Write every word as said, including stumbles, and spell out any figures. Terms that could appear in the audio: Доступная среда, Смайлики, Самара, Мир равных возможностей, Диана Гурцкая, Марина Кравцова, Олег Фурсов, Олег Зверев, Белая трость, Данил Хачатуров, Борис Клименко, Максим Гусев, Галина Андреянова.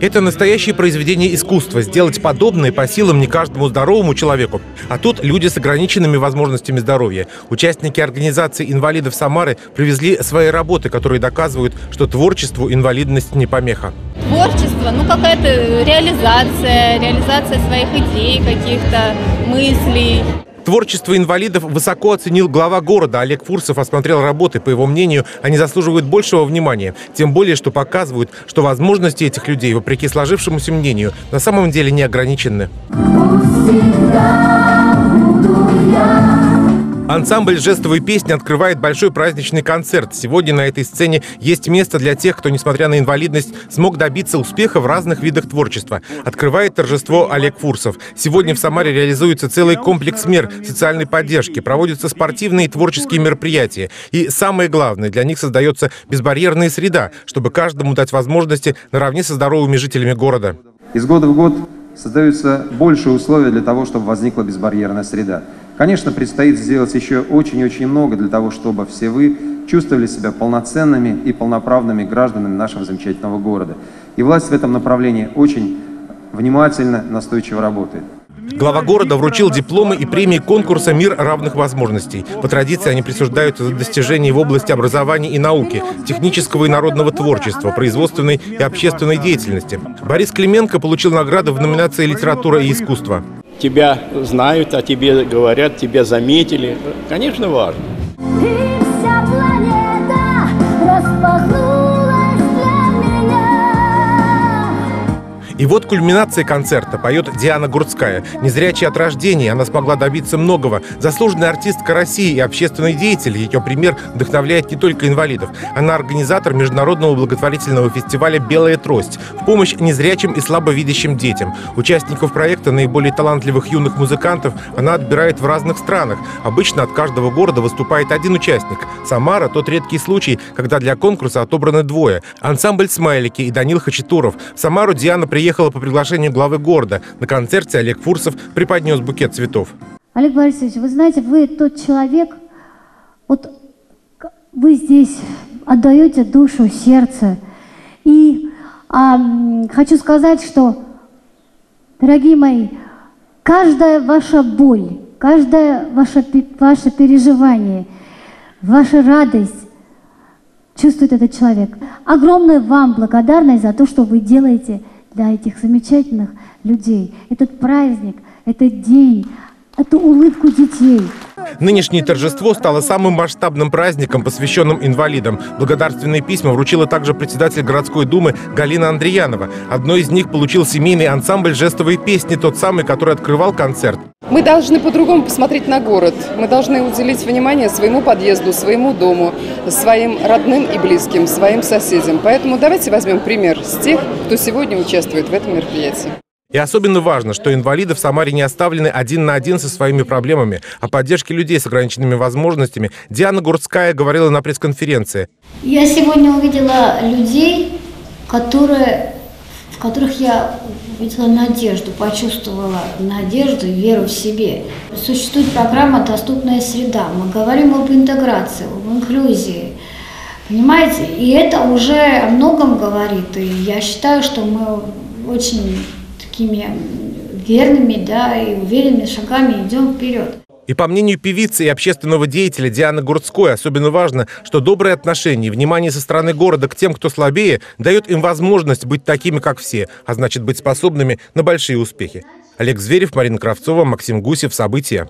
Это настоящее произведение искусства. Сделать подобное по силам не каждому здоровому человеку. А тут люди с ограниченными возможностями здоровья. Участники организации инвалидов Самары привезли свои работы, которые доказывают, что творчеству инвалидность не помеха. Творчество, ну какая-то реализация, реализация своих идей, каких-то мыслей. Творчество инвалидов высоко оценил глава города. Олег Фурсов осмотрел работы. По его мнению, они заслуживают большего внимания. Тем более, что показывают, что возможности этих людей, вопреки сложившемуся мнению, на самом деле не ограничены. Ансамбль жестовой песни открывает большой праздничный концерт. Сегодня на этой сцене есть место для тех, кто, несмотря на инвалидность, смог добиться успеха в разных видах творчества. Открывает торжество Олег Фурсов. Сегодня в Самаре реализуется целый комплекс мер социальной поддержки. Проводятся спортивные и творческие мероприятия. И самое главное, для них создается безбарьерная среда, чтобы каждому дать возможности наравне со здоровыми жителями города. Из года в год создаются большие условия для того, чтобы возникла безбарьерная среда. Конечно, предстоит сделать еще очень-очень много для того, чтобы все вы чувствовали себя полноценными и полноправными гражданами нашего замечательного города. И власть в этом направлении очень внимательно, настойчиво работает. Глава города вручил дипломы и премии конкурса «Мир равных возможностей». По традиции они присуждаются за достижения в области образования и науки, технического и народного творчества, производственной и общественной деятельности. Борис Клименко получил награду в номинации «Литература и искусство». Тебя знают, о тебе говорят, тебя заметили. Конечно, важно. И вот кульминация концерта. Поет Диана Гурцкая. Незрячая от рождения, она смогла добиться многого. Заслуженная артистка России и общественный деятель. Ее пример вдохновляет не только инвалидов. Она организатор международного благотворительного фестиваля «Белая трость» в помощь незрячим и слабовидящим детям. Участников проекта, наиболее талантливых юных музыкантов, она отбирает в разных странах. Обычно от каждого города выступает один участник. Самара – тот редкий случай, когда для конкурса отобраны двое. Ансамбль «Смайлики» и Данил Хачатуров. В Самару Диана приехала Приехала по приглашению главы города. На концерте Олег Фурсов преподнес букет цветов. Олег Борисович, вы знаете, вы тот человек, вот вы здесь отдаете душу, сердце. И а, хочу сказать, что, дорогие мои, каждая ваша боль, каждое ваше, ваше переживание, ваша радость чувствует этот человек. Огромная вам благодарность за то, что вы делаете для этих замечательных людей. Этот праздник, этот день, эту улыбку детей. Нынешнее торжество стало самым масштабным праздником, посвященным инвалидам. Благодарственные письма вручила также председатель городской думы Галина Андреянова. Одно из них получил семейный ансамбль жестовой песни, тот самый, который открывал концерт. Мы должны по-другому посмотреть на город. Мы должны уделить внимание своему подъезду, своему дому, своим родным и близким, своим соседям. Поэтому давайте возьмем пример с тех, кто сегодня участвует в этом мероприятии. И особенно важно, что инвалиды в Самаре не оставлены один на один со своими проблемами. О поддержке людей с ограниченными возможностями Диана Гурцкая говорила на пресс-конференции. Я сегодня увидела людей, которые, в которых я увидела надежду, почувствовала надежду и веру в себе. Существует программа «Доступная среда». Мы говорим об интеграции, об инклюзии. Понимаете? И это уже о многом говорит. И я считаю, что мы очень такими верными, да, и уверенными шагами идем вперед. И по мнению певицы и общественного деятеля Дианы Гурцкой, особенно важно, что добрые отношения и внимание со стороны города к тем, кто слабее, дает им возможность быть такими, как все, а значит быть способными на большие успехи. Олег Зверев, Марина Кравцова, Максим Гусев. События.